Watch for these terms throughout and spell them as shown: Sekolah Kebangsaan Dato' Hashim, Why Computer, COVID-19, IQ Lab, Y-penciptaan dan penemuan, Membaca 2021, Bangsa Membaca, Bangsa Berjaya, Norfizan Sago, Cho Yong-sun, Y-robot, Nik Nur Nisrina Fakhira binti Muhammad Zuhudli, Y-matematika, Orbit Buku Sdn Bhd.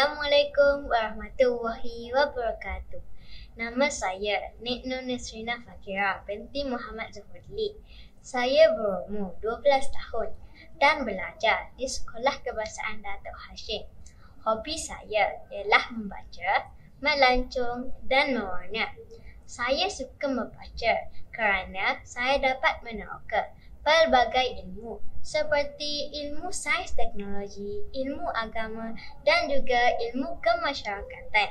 Assalamualaikum warahmatullahi wabarakatuh. Nama saya Nik Nur Nisrina Fakhira binti Muhammad Zuhudli. Saya berumur 12 tahun dan belajar di Sekolah Kebangsaan Dato' Hashim. Hobi saya ialah membaca, melancong dan mewarna. Saya suka membaca kerana saya dapat meneroka pelbagai ilmu seperti ilmu sains teknologi, ilmu agama dan juga ilmu kemasyarakatan.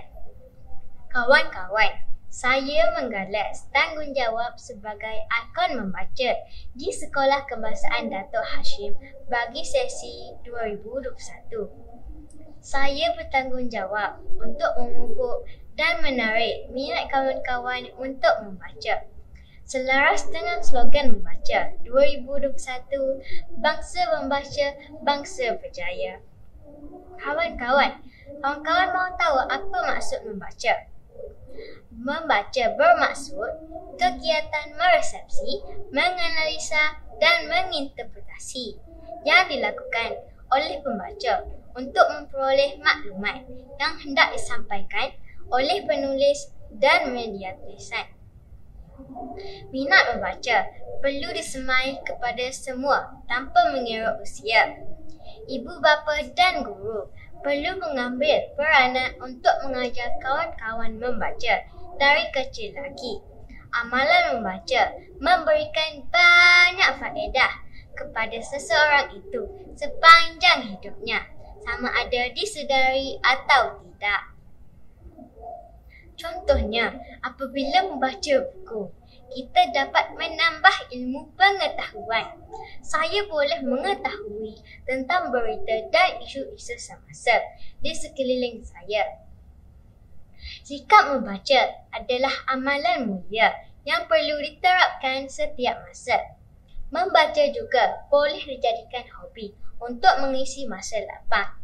Kawan-kawan, saya menggalas tanggungjawab sebagai ikon membaca di Sekolah Kebangsaan Dato' Hashim bagi sesi 2021. Saya bertanggungjawab untuk memupuk dan menarik minat kawan-kawan untuk membaca. Selaras dengan slogan Membaca 2021, Bangsa Membaca, Bangsa Berjaya. Kawan-kawan mahu tahu apa maksud membaca? Membaca bermaksud kegiatan meresepsi, menganalisa dan menginterpretasi yang dilakukan oleh pembaca untuk memperoleh maklumat yang hendak disampaikan oleh penulis dan media tulisan. Minat membaca perlu disemai kepada semua tanpa mengira usia. Ibu bapa dan guru perlu mengambil peranan untuk mengajar kawan-kawan membaca dari kecil lagi. Amalan membaca memberikan banyak faedah kepada seseorang itu sepanjang hidupnya, sama ada disedari atau tidak. Contohnya, apabila membaca buku, kita dapat menambah ilmu pengetahuan. Saya boleh mengetahui tentang berita dan isu-isu semasa di sekeliling saya. Sikap membaca adalah amalan mulia yang perlu diterapkan setiap masa. Membaca juga boleh dijadikan hobi untuk mengisi masa lapang.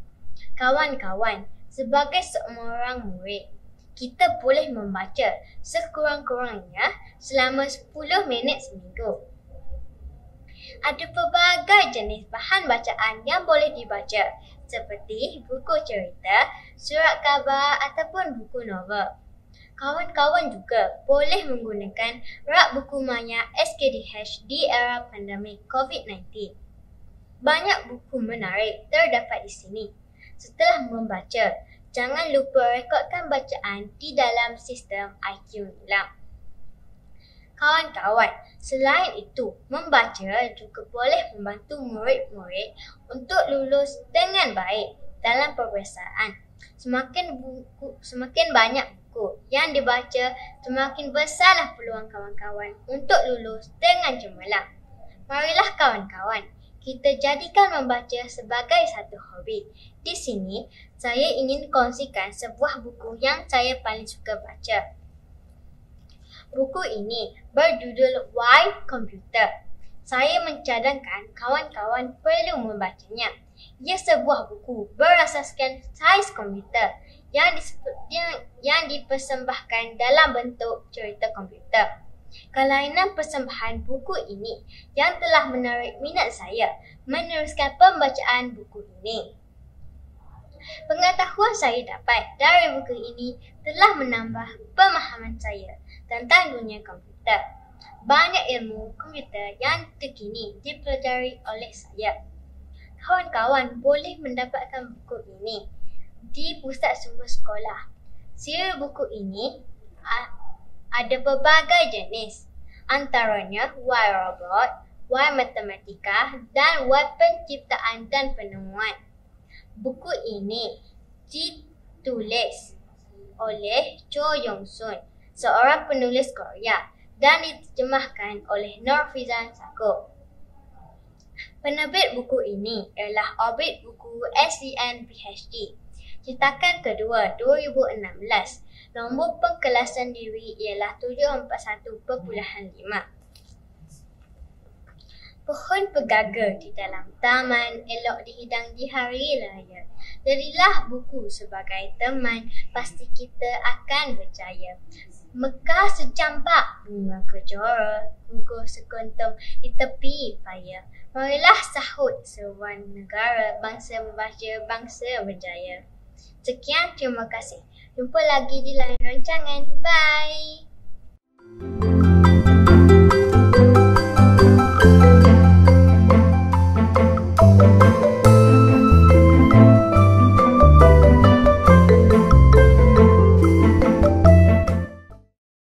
Kawan-kawan, sebagai seorang murid, kita boleh membaca sekurang-kurangnya selama 10 minit seminggu. Ada pelbagai jenis bahan bacaan yang boleh dibaca seperti buku cerita, surat khabar ataupun buku novel. Kawan-kawan juga boleh menggunakan rak buku maya SKDH di era pandemik COVID-19. Banyak buku menarik terdapat di sini. Setelah membaca, jangan lupa rekodkan bacaan di dalam sistem IQ Lab. Kawan-kawan, selain itu, membaca juga boleh membantu murid-murid untuk lulus dengan baik dalam peperiksaan. Semakin banyak buku yang dibaca, semakin besarlah peluang kawan-kawan untuk lulus dengan cemerlang. Marilah kawan-kawan, kita jadikan membaca sebagai satu hobi. Di sini, saya ingin kongsikan sebuah buku yang saya paling suka baca. Buku ini berjudul Why Computer. Saya mencadangkan kawan-kawan perlu membacanya. Ia sebuah buku berasaskan sains komputer yang dipersembahkan dalam bentuk cerita komputer. Kelainan persembahan buku ini yang telah menarik minat saya meneruskan pembacaan buku ini. Pengetahuan saya dapat dari buku ini telah menambah pemahaman saya tentang dunia komputer. Banyak ilmu komputer yang terkini dipelajari oleh saya. Kawan-kawan boleh mendapatkan buku ini di pusat sumber sekolah. Siri buku ini ada pelbagai jenis, antaranya Y-robot, Y-matematika dan Y-penciptaan dan penemuan. Buku ini ditulis oleh Cho Yong-sun, seorang penulis Korea, dan diterjemahkan oleh Norfizan Sago. Penerbit buku ini ialah Orbit Buku Sdn Bhd. Cetakan kedua 2016. Nombor pengkelasan diri ialah 741.5. Pohon pegaga di dalam taman elok dihidang di hari raya. Jadilah buku sebagai teman, pasti kita akan berjaya. Mekar sejambak, bunga kejora, gugur sekuntum di tepi paya. Marilah sahut seruan negara, Bangsa Membaca, Bangsa Berjaya. Sekian, terima kasih. Jumpa lagi di lain rancangan. Bye!